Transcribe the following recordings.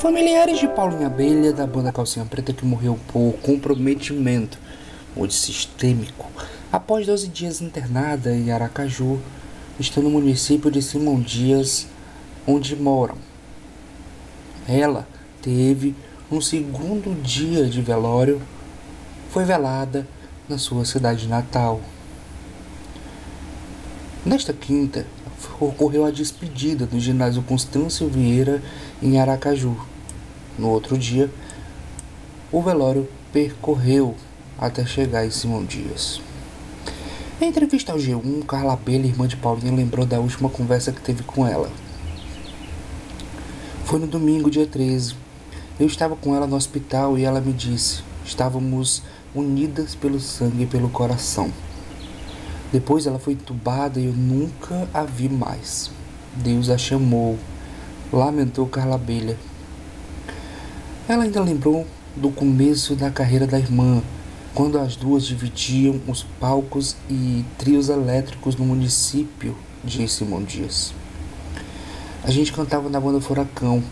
Familiares de Paulinha Abelha, da banda Calcinha Preta, que morreu por comprometimento multissistêmico após 12 dias internada em Aracaju, estão no município de Simão Dias, onde moram. Ela teve um segundo dia de velório, foi velada na sua cidade natal. Nesta quinta, ocorreu a despedida do ginásio Constâncio Vieira em Aracaju. No outro dia, o velório percorreu até chegar em Simão Dias. Em entrevista ao G1, Carla Abelha, irmã de Paulinha, lembrou da última conversa que teve com ela. Foi no domingo, dia 13. Eu estava com ela no hospital e ela me disse: estávamos unidas pelo sangue e pelo coração. Depois ela foi entubada e eu nunca a vi mais. Deus a chamou, lamentou Carla Abelha. Ela ainda lembrou do começo da carreira da irmã, quando as duas dividiam os palcos e trios elétricos no município de Simão Dias. A gente cantava na banda Furacão.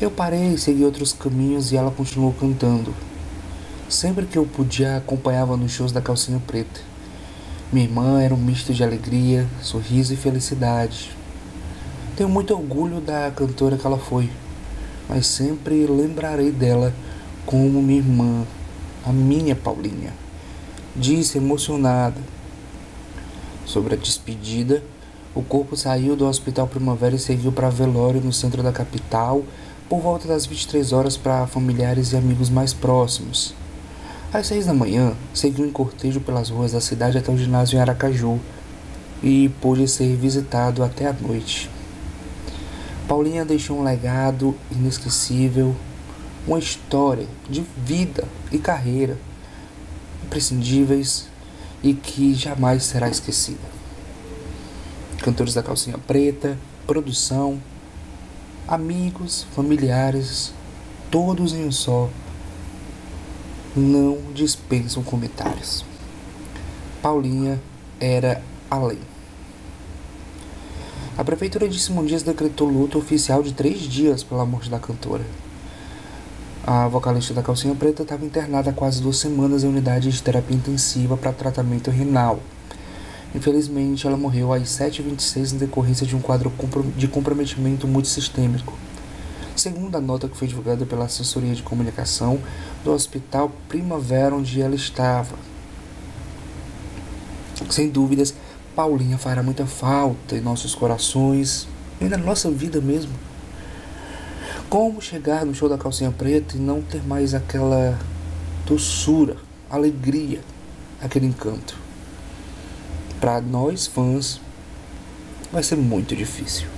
Eu parei, segui outros caminhos e ela continuou cantando. Sempre que eu podia, acompanhava nos shows da Calcinha Preta. Minha irmã era um misto de alegria, sorriso e felicidade. Tenho muito orgulho da cantora que ela foi, mas sempre lembrarei dela como minha irmã, a minha Paulinha, disse emocionada. Sobre a despedida, o corpo saiu do hospital Primavera e seguiu para velório no centro da capital por volta das 23 horas para familiares e amigos mais próximos. Às 6 da manhã, seguiu em cortejo pelas ruas da cidade até o ginásio em Aracaju e pôde ser visitado até a noite. Paulinha deixou um legado inesquecível, uma história de vida e carreira imprescindíveis e que jamais será esquecida. Cantores da Calcinha Preta, produção, amigos, familiares, todos em um só, não dispensam comentários. Paulinha era além. A prefeitura de Simão Dias decretou luto oficial de 3 dias pela morte da cantora. A vocalista da Calcinha Preta estava internada há quase 2 semanas em unidade de terapia intensiva para tratamento renal. Infelizmente, ela morreu às 7h26 em decorrência de um quadro de comprometimento multissistêmico. Segundo a nota que foi divulgada pela assessoria de comunicação do Hospital Primavera, onde ela estava. Sem dúvidas, Paulinha fará muita falta em nossos corações e na nossa vida mesmo. Como chegar no show da Calcinha Preta e não ter mais aquela doçura, alegria, aquele encanto? Para nós fãs, vai ser muito difícil.